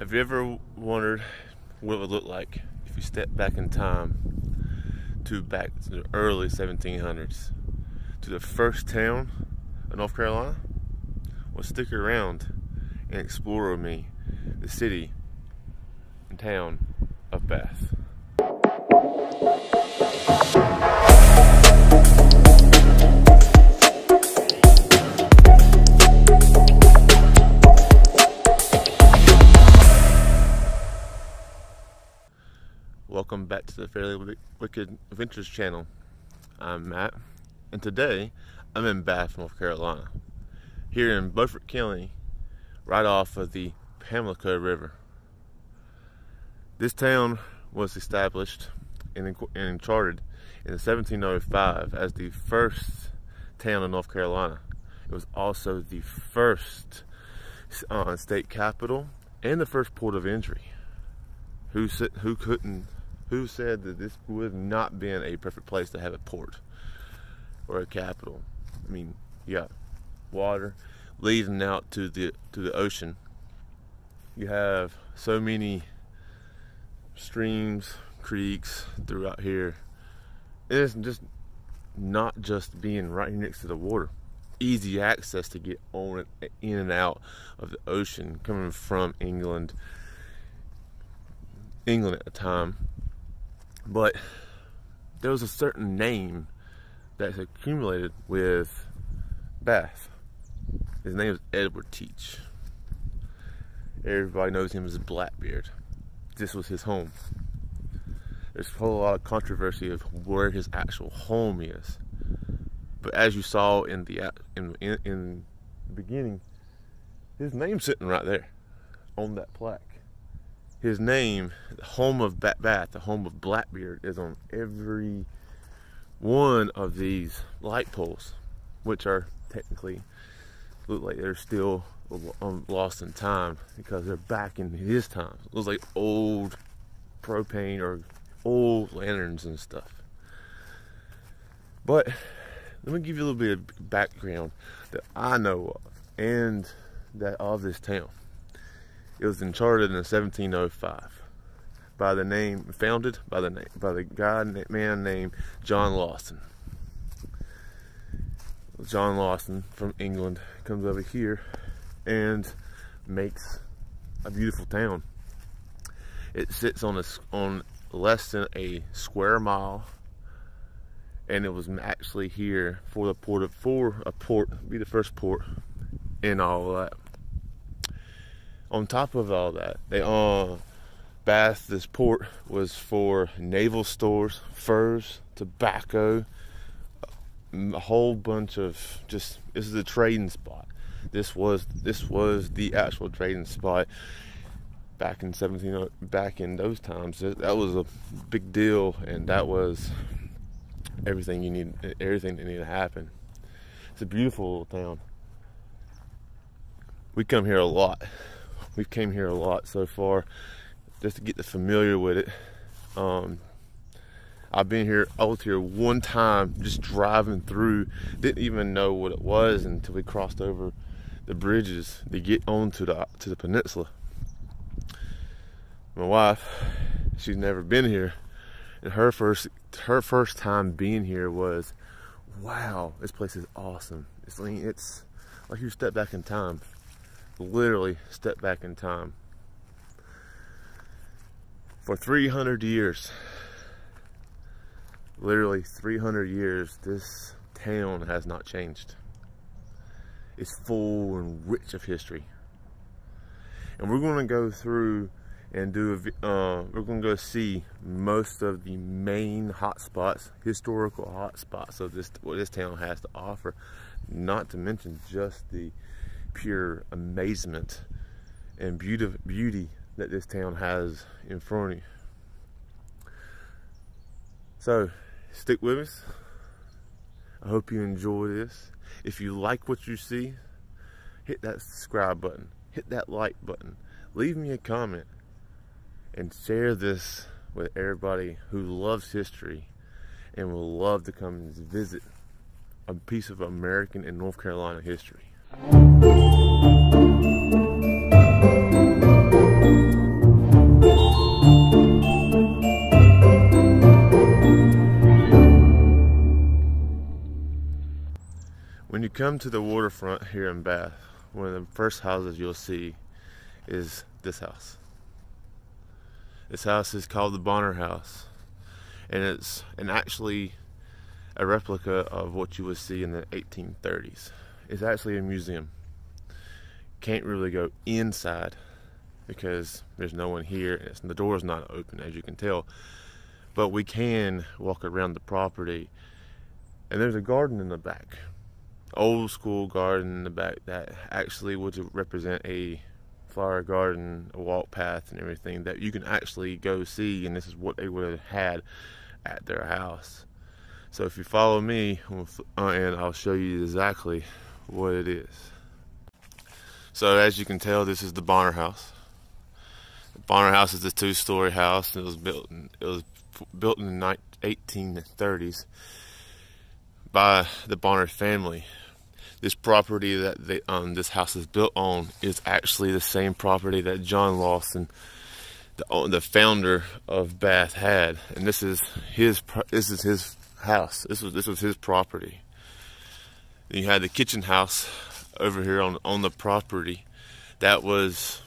Have you ever wondered what it would look like if you stepped back in time to the early 1700s, to the first town of North Carolina? Well, stick around and explore with me the city and town of Bath. Welcome back to the Fairly Wicked Adventures channel. I'm Matt, and today I'm in Bath, North Carolina, here in Beaufort County, right off of the Pamlico River. This town was established and charted in 1705 as the first town in North Carolina. It was also the first state capital and the first port of entry. Who said that this would have not been a perfect place to have a port or a capital? I mean, you got water leading out to the ocean. You have so many streams, creeks throughout here. It's just not just being right next to the water. Easy access to get on in and out of the ocean, coming from England at the time. But there was a certain name that's accumulated with Bath. His name is Edward Teach. Everybody knows him as Blackbeard. This was his home. There's a whole lot of controversy of where his actual home is, but as you saw in the beginning, his name's sitting right there on that plaque. His name, the home of Bath, the home of Blackbeard, is on every one of these light poles, which are technically, look like they're still lost in time because they're back in his time. It looks like old propane or old lanterns and stuff. But let me give you a little bit of background that I know of and that of this town. It was chartered in 1705 founded by the man named John Lawson. John Lawson from England comes over here and makes a beautiful town. It sits on less than a square mile, and it was actually here for a port, be the first port and all that. On top of all that, Bath, this port, was for naval stores, furs, tobacco, a whole bunch of just. This is a trading spot. This was the actual trading spot back in those times. That was a big deal, and that was everything you need. Everything that needed to happen. It's a beautiful little town. We come here a lot. We've came here a lot so far, just to get familiar with it. I was here one time, just driving through. Didn't even know what it was until we crossed over the bridges to get onto the peninsula. My wife, she's never been here, and her first time being here was, wow, this place is awesome. It's like you step back in time. Literally step back in time. For 300 years, literally 300 years, this town has not changed. It's full and rich of history. And we're going to go through and we're going to go see most of the main hot spots, historical hot spots of what this town has to offer, not to mention just the pure amazement and beauty that this town has in front of you. So stick with us. I hope you enjoy this. If you like what you see, hit that subscribe button, hit that like button, leave me a comment, and share this with everybody who loves history and will love to come and visit a piece of American and North Carolina history. Thank you. come to the waterfront here in Bath, one of the first houses you'll see is this house. This house is called the Bonner House, and it's actually a replica of what you would see in the 1830s. It's actually a museum. Can't really go inside because there's no one here, and the door's not open, as you can tell. But we can walk around the property, and there's a garden in the back. Old school garden in the back that actually would represent a flower garden, a walk path and everything that you can actually go see, and this is what they would have had at their house. So if you follow me, and I'll show you exactly what it is. So as you can tell, this is the Bonner House. The Bonner House is a two-story house, and it was built in the 1830s by the Bonner family. This property that this house is built on is actually the same property that John Lawson, the founder of Bath, had, and this is his house. This was his property. You had the kitchen house over here on the property. That was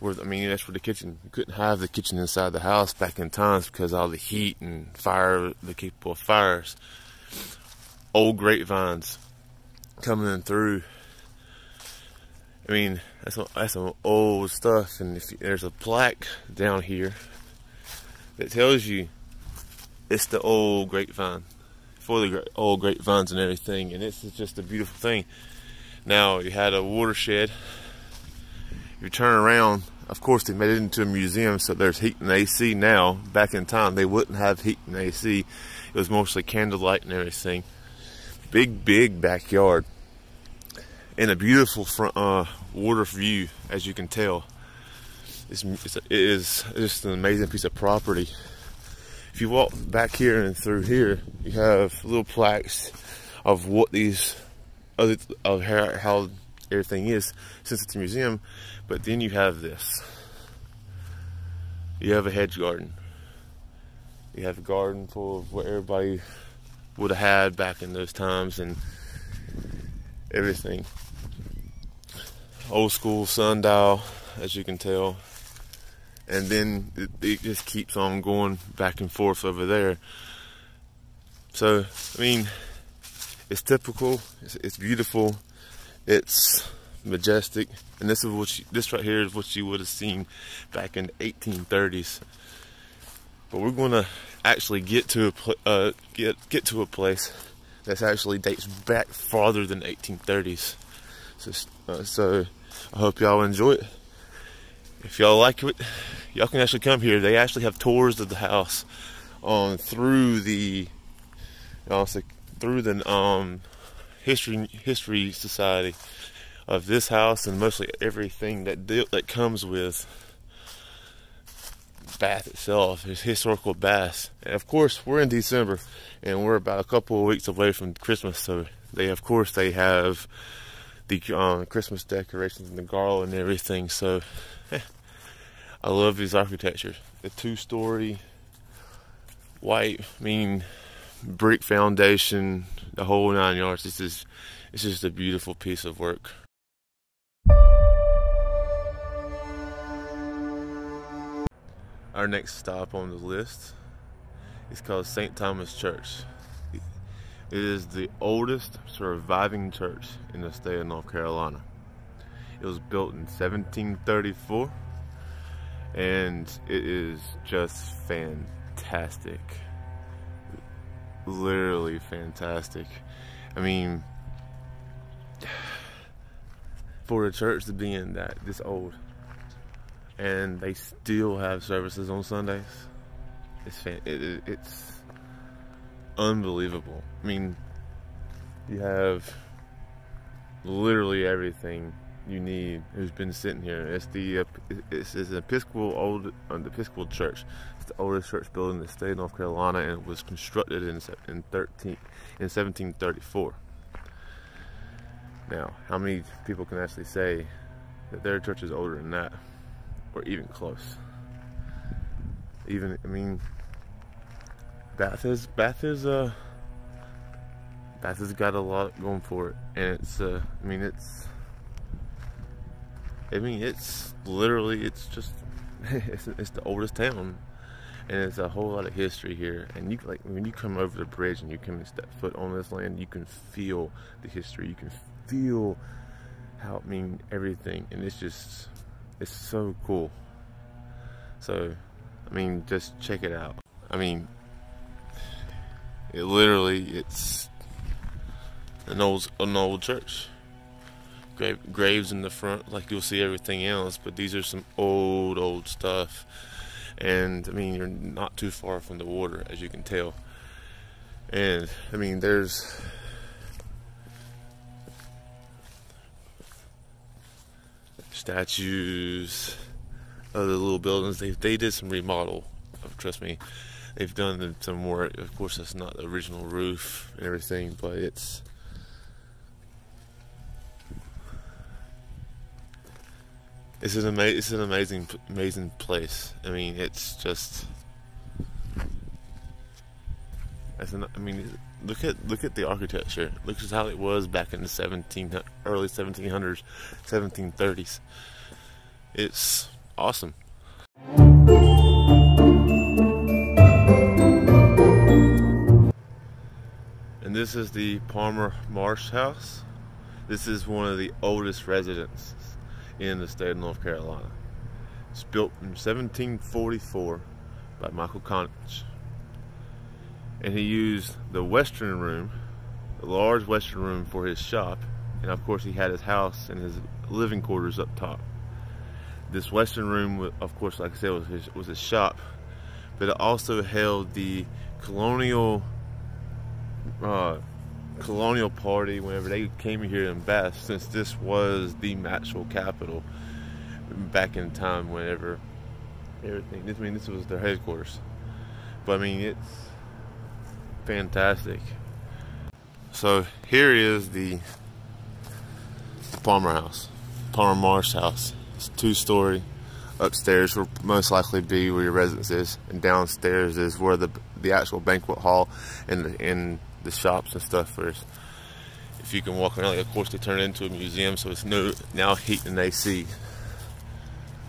where, I mean, that's where the kitchen, you couldn't have the kitchen inside the house back in times because all the heat and fire, the capable of fires. Old grapevines coming in through. I mean, that's some old stuff. And if you, there's a plaque down here that tells you it's the old grapevine, for the old grapevines and everything. And this is just a beautiful thing. Now, you had a watershed. You turn around, of course they made it into a museum, so there's heat and AC now. Back in time, they wouldn't have heat and AC. It was mostly candlelight and everything. Big backyard. And a beautiful front, water view, as you can tell. It is just an amazing piece of property. If you walk back here and through here, you have little plaques of what these, of how everything is, since it's a museum. But then you have this. You have a hedge garden. You have a garden full of what everybody would have had back in those times and everything. Old school sundial, as you can tell. And then it just keeps on going back and forth over there. So, I mean, it's typical. It's beautiful. It's majestic, and this is what this right here is what you would have seen back in the 1830s. But we're going to actually get to a place that actually dates back farther than the 1830s. So I hope y'all enjoy it. If y'all like it, y'all can actually come here. They actually have tours of the house on through the, History Society of this house, and mostly everything that comes with Bath itself, is historical Bath. And of course, we're in December, and we're about a couple of weeks away from Christmas, so they have the Christmas decorations and the garland and everything. So I love these architectures. The two-story white, brick foundation, the whole 9 yards. It's just a beautiful piece of work. Our next stop on the list is called St. Thomas Church. It is the oldest surviving church in the state of North Carolina. It was built in 1734, and it is just fantastic. Literally fantastic. I mean, for a church to be in this old, and they still have services on Sundays, it's unbelievable. I mean, you have literally everything you need who's been sitting here. It's an Episcopal church. It's the oldest church building in the state of North Carolina, and it was constructed in 1734. Now, how many people can actually say that their church is older than that, or even close? Bath is Bath has got a lot going for it, and it's it's the oldest town, and it's a whole lot of history here. And you, like, when you come over the bridge and you come and step foot on this land, you can feel the history, you can feel how it means everything, and it's just, it's so cool. So I mean, just check it out. I mean, it literally, it's an old church. Graves in the front, like you'll see everything else, but these are some old stuff. And I mean, you're not too far from the water, as you can tell. And I mean, there's statues of the little buildings. They did some remodel, trust me. They've done some work. Of course, that's not the original roof and everything, but it's an amazing place. I mean, look at the architecture. Look at how it was back in the early 1700s, 1730s. It's awesome. And this is the Palmer Marsh House. This is one of the oldest residences in the state of North Carolina. It's built in 1744 by Michael Connich. And he used the western room, the large western room, for his shop. And of course, he had his house and his living quarters up top. This western room, of course, like I said, was his shop, but it also held the colonial party whenever they came here in Bath, since this was the actual capital back in time. Whenever everything, I mean, this was their headquarters. But I mean, it's fantastic. So here is the Palmer House, Palmer Marsh House. It's two-story. Upstairs will most likely be where your residence is, and downstairs is where the actual banquet hall and the shops and stuff is. If you can walk around, like, of course they turn it into a museum, so it's now heat and AC.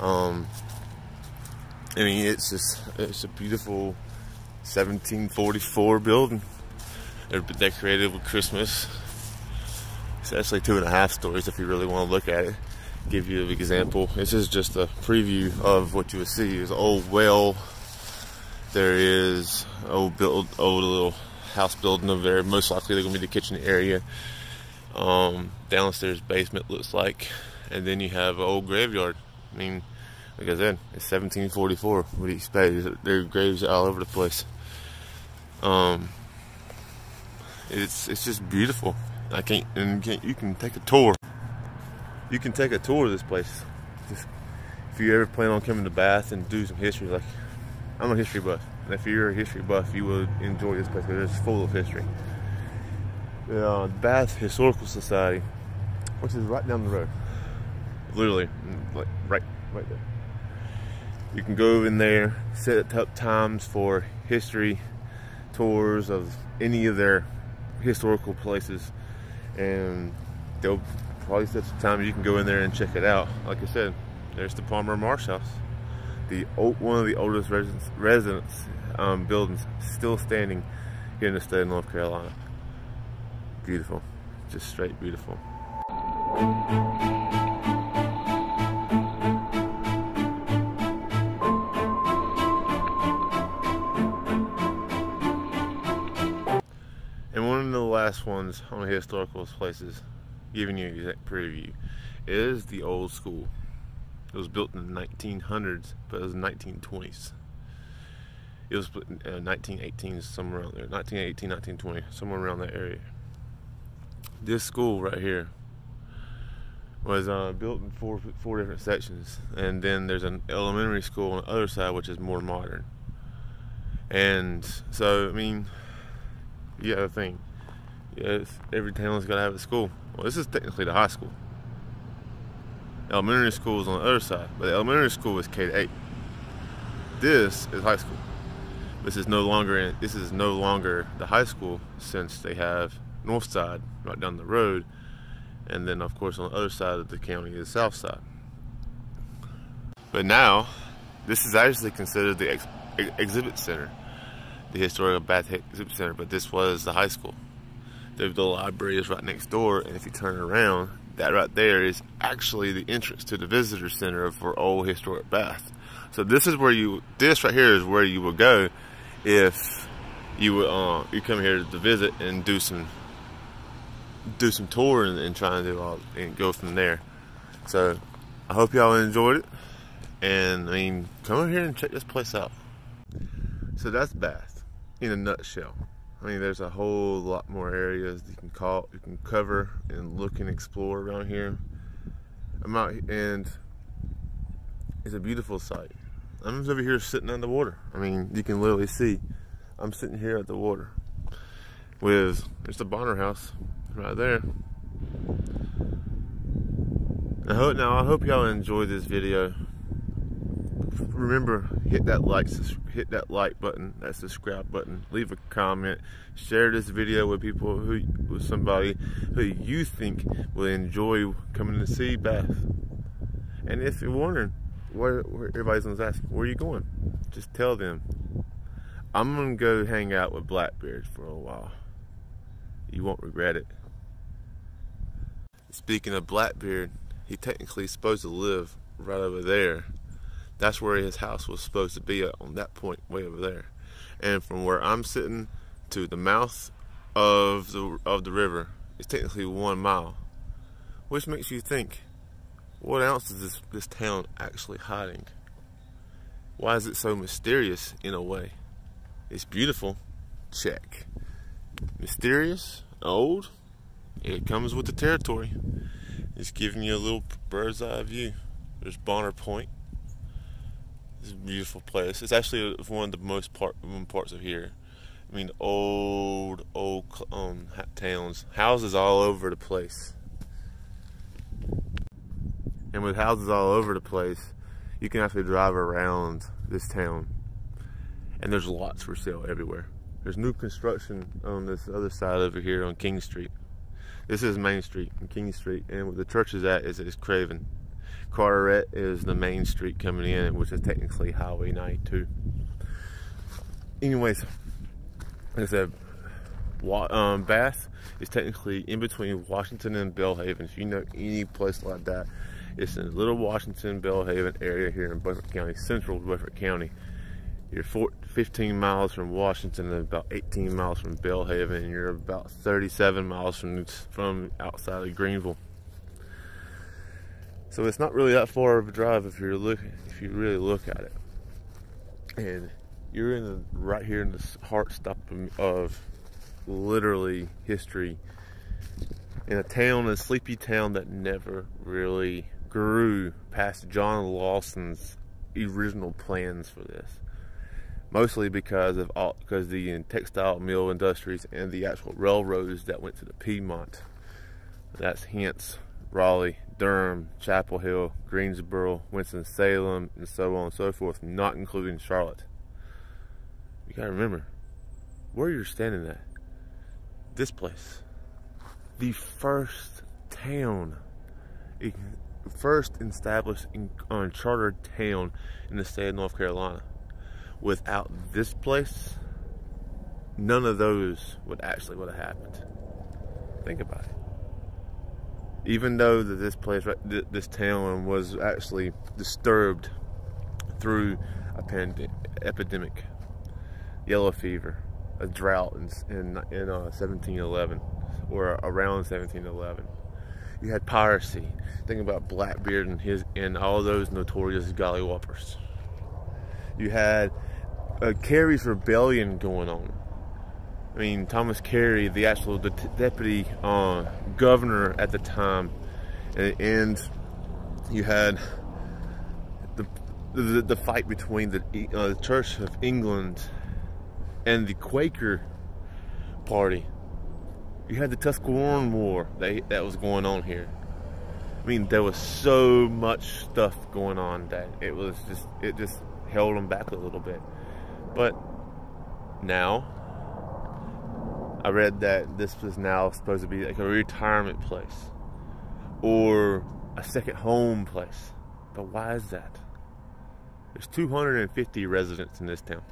I mean, it's a beautiful 1744 building. They're decorated with Christmas. It's actually 2.5 stories if you really want to look at it. Give you an example. This is just a preview of what you would see. There's an old well. There is old little house building over there. Most likely they're gonna be the kitchen area. Downstairs basement looks like, and then you have an old graveyard. I mean, like I said, it's 1744. What do you expect? There are graves all over the place. It's just beautiful. You can take a tour. You can take a tour of this place. Just, if you ever plan on coming to Bath and do some history, like, I'm a history buff, and if you're a history buff, you will enjoy this place because it's full of history. The Bath Historical Society, which is right down the road, literally, like right there. You can go in there, set up times for history tours of any of their historical places, and they'll probably set some time you can go in there and check it out. Like I said, there's the Palmer Marsh House, one of the oldest residence buildings still standing here in the state of North Carolina. Beautiful, just straight beautiful. And one of the last ones on the historical places, giving you an exact preview, is the old school. It was built in the 1900s, but it was 1920s. It was 1918, somewhere around there, 1918, 1920, somewhere around that area. This school right here was built in four different sections, and then there's an elementary school on the other side, which is more modern. And so, I mean, you gotta think, yes, every town's gotta have a school. Well, this is technically the high school. Elementary school is on the other side, but the elementary school is K-8. This is high school. This is no longer the high school, since they have north side, right down the road, and then of course on the other side of the county is the south side. But now, this is actually considered the exhibit center, the historical Bath Exhibit Center, but this was the high school. The library is right next door, and if you turn around, that right there is actually the entrance to the visitor center for old historic Bath. So this is where you, this right here is where you will go if you you come here to visit and do some tour and try and do all and go from there. So I hope y'all enjoyed it, and I mean, come over here and check this place out. So that's Bath in a nutshell. I mean, there's a whole lot more areas you can cover and look and explore around here. I'm out, and it's a beautiful sight. I'm just over here sitting on the water. I mean, you can literally see. I'm sitting here at the water with, there's the Bonner House right there. I hope y'all enjoyed this video. Remember, hit that like button, that subscribe button, leave a comment, share this video with people with somebody who you think will enjoy coming to see Bath. And if you're wondering where everybody's gonna ask, where are you going? Just tell them, I'm gonna go hang out with Blackbeard for a while. You won't regret it. Speaking of Blackbeard, he technically is supposed to live right over there. That's where his house was supposed to be at, on that point way over there. And from where I'm sitting to the mouth of the river is technically 1 mile, which makes you think, what else is this town actually hiding? Why is it so mysterious in a way? It's beautiful, check. Mysterious, old, it comes with the territory. It's giving you a little bird's eye view. There's Bonner Point. It's a beautiful place. It's actually one of the most parts of here. I mean, old towns, houses all over the place. And with houses all over the place, you can actually drive around this town. And there's lots for sale everywhere. There's new construction on this other side over here on King Street. This is Main Street and King Street, and where the church is at is Craven. Carteret is the main street coming in, which is technically Highway 92. Anyways, like I said, Bath is technically in between Washington and Belhaven. If you know any place like that, it's in the little Washington, Belhaven area here in Beaufort County, central Beaufort County. You're 15 miles from Washington and about 18 miles from Belhaven, and you're about 37 miles from outside of Greenville. So it's not really that far of a drive if you really look at it. And you're in right here in the heart stop of literally history, in a town, a sleepy town that never really grew past John Lawson's original plans for this. Mostly because the textile mill industries and the actual railroads that went to the Piedmont. That's hence Raleigh, Durham, Chapel Hill, Greensboro, Winston-Salem, and so on and so forth, not including Charlotte. You gotta remember where you're standing at. This place, the first town, first established unchartered town in the state of North Carolina. Without this place, none of those would have happened. Think about it. Even though that this town was actually disturbed through a epidemic, yellow fever, a drought in 1711 or around 1711, you had piracy. Think about Blackbeard and all those notorious gollywhoppers. You had a Carey's Rebellion going on. I mean, Thomas Carey, the actual deputy governor at the time, and you had the fight between the Church of England and the Quaker party. You had the Tuscarora War that was going on here. I mean, there was so much stuff going on that it just held them back a little bit. But now, I read that this was now supposed to be like a retirement place or a second home place. But why is that? There's 250 residents in this town.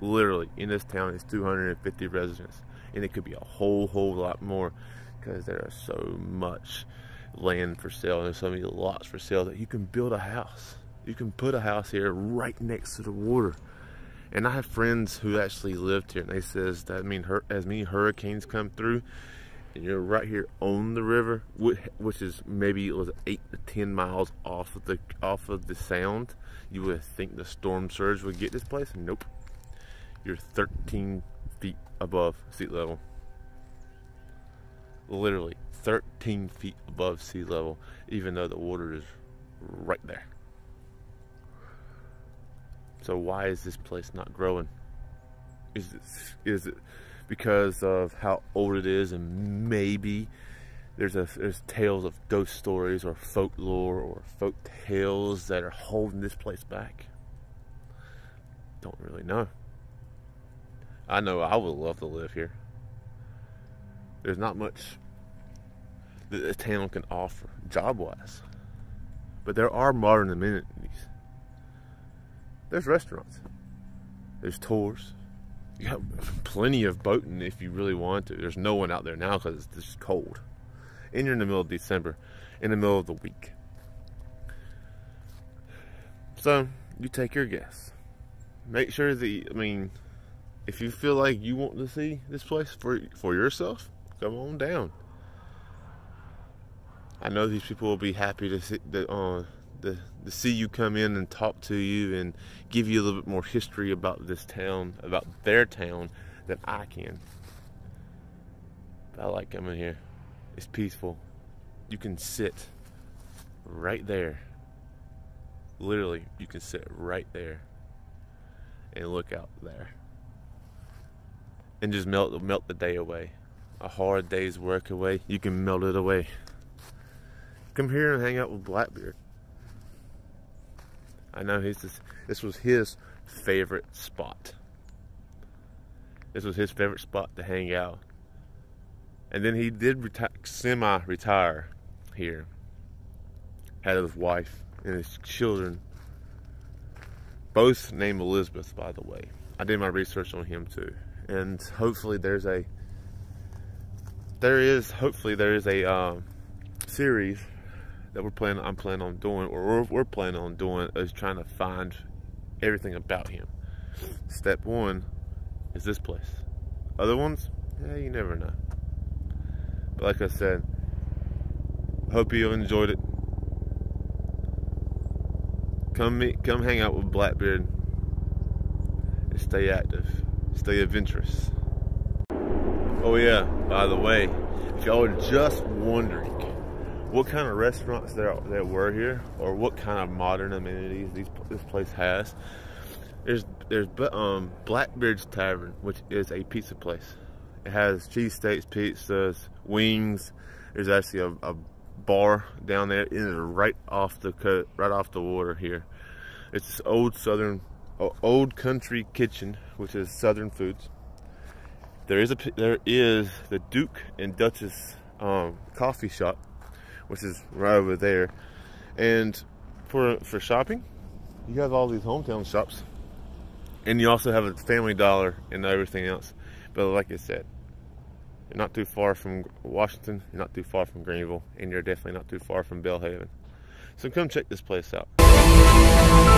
Literally, in this town is 250 residents. And it could be a whole lot more, because there is so much land for sale and there's so many lots for sale that you can build a house. You can put a house here right next to the water. And I have friends who actually lived here, and they says that, I mean, as many hurricanes come through and you're right here on the river, which is maybe it was 8 to 10 miles off of the sound, you would think the storm surge would get this place. Nope, you're 13 feet above sea level. Literally 13 feet above sea level, even though the water is right there. So why is this place not growing? Is it because of how old it is, and maybe there's tales of ghost stories or folklore or folk tales that are holding this place back? Don't really know. I know I would love to live here. There's not much that the town can offer job-wise, but there are modern amenities. There's restaurants, there's tours, you have plenty of boating if you really want to. There's no one out there now because it's just cold, and you're in the middle of December, in the middle of the week. So you take your guess. Make sure that, I mean, if you feel like you want to see this place for yourself, come on down. I know these people will be happy to see that to see you come in and talk to you and give you a little bit more history about this town, about their town, than I can. But I like coming here. It's peaceful. You can sit right there. Literally, you can sit right there and look out there and just melt the day away. A hard day's work away, you can melt it away. Come here and hang out with Blackbeard. I know this was his favorite spot. This was his favorite spot to hang out. And then he did semi-retire here. Had his wife and his children, both named Elizabeth, by the way. I did my research on him too. And hopefully there is a series that we're planning on doing, is trying to find everything about him. Step one is this place. Other ones, yeah, you never know. But like I said, hope you enjoyed it. Come hang out with Blackbeard and stay active, stay adventurous. Oh yeah, by the way, if y'all are just wondering what kind of restaurants there were here, or what kind of modern amenities this place has, there's Blackbeard's Tavern, which is a pizza place. It has cheesesteaks, pizzas, wings. There's actually a bar down there. It is right off the water here. It's Old Country Kitchen, which is Southern foods. There is the Duke and Duchess coffee shop, which is right over there. And for shopping, you have all these hometown shops, and you also have a Family Dollar and everything else. But like I said, you're not too far from Washington, you're not too far from Greenville, and you're definitely not too far from Belhaven. So come check this place out.